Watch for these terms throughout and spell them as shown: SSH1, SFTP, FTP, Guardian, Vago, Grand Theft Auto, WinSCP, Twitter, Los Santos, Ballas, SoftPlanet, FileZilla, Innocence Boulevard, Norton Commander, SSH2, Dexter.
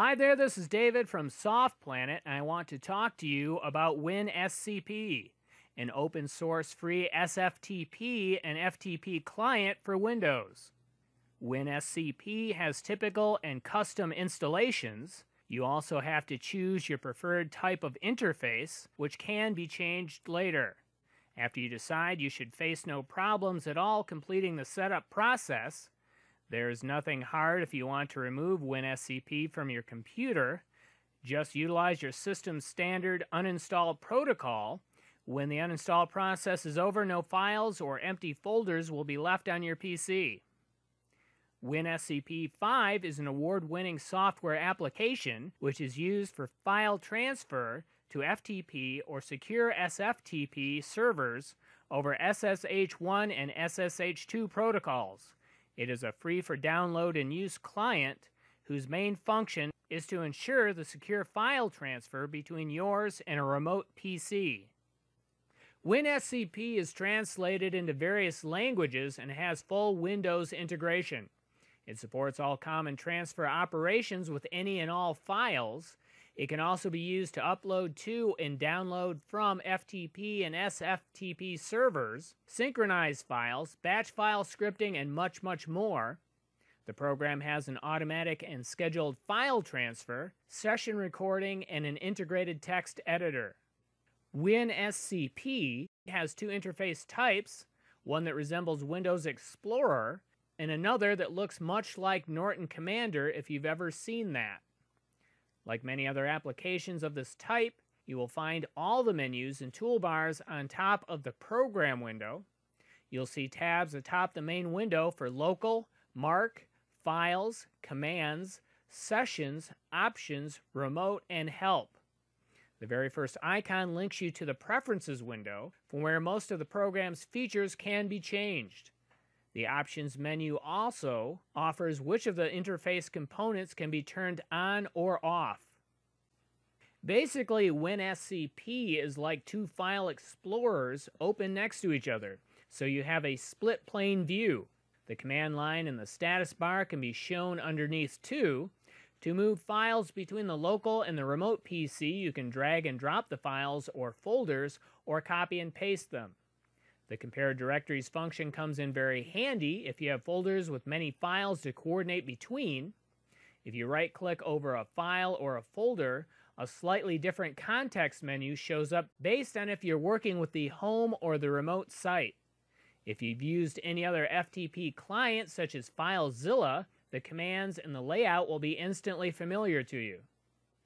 Hi there, this is David from SoftPlanet, and I want to talk to you about WinSCP, an open source free SFTP and FTP client for Windows. WinSCP has typical and custom installations. You also have to choose your preferred type of interface, which can be changed later. After you decide, you should face no problems at all completing the setup process. There is nothing hard if you want to remove WinSCP from your computer. Just utilize your system's standard uninstall protocol. When the uninstall process is over, no files or empty folders will be left on your PC. WinSCP 5 is an award-winning software application which is used for file transfer to FTP or secure SFTP servers over SSH1 and SSH2 protocols. It is a free-for-download-and-use client whose main function is to ensure the secure file transfer between yours and a remote PC. WinSCP is translated into various languages and has full Windows integration. It supports all common transfer operations with any and all files. It can also be used to upload to and download from FTP and SFTP servers, synchronize files, batch file scripting, and much, much more. The program has an automatic and scheduled file transfer, session recording, and an integrated text editor. WinSCP has two interface types, one that resembles Windows Explorer, and another that looks much like Norton Commander if you've ever seen that. Like many other applications of this type, you will find all the menus and toolbars on top of the program window. You'll see tabs atop the main window for local, mark, files, commands, sessions, options, remote, and help. The very first icon links you to the preferences window, from where most of the program's features can be changed. The options menu also offers which of the interface components can be turned on or off. Basically, WinSCP is like two file explorers open next to each other, so you have a split plane view. The command line and the status bar can be shown underneath too. To move files between the local and the remote PC, you can drag and drop the files or folders or copy and paste them. The compare directories function comes in very handy if you have folders with many files to coordinate between. If you right-click over a file or a folder, a slightly different context menu shows up based on if you're working with the home or the remote site. If you've used any other FTP client such as FileZilla, the commands and the layout will be instantly familiar to you.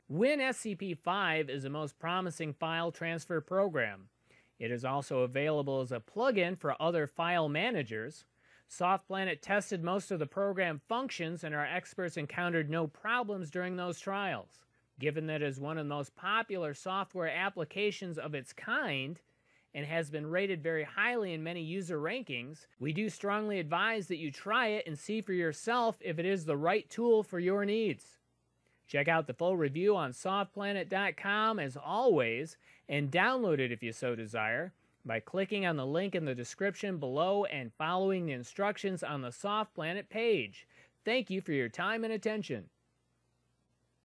WinSCP 5 is the most promising file transfer program. It is also available as a plugin for other file managers. SoftPlanet tested most of the program functions, and our experts encountered no problems during those trials. Given that it is one of the most popular software applications of its kind and has been rated very highly in many user rankings, we do strongly advise that you try it and see for yourself if it is the right tool for your needs. Check out the full review on softplanet.com as always, and download it if you so desire by clicking on the link in the description below and following the instructions on the SoftPlanet page. Thank you for your time and attention.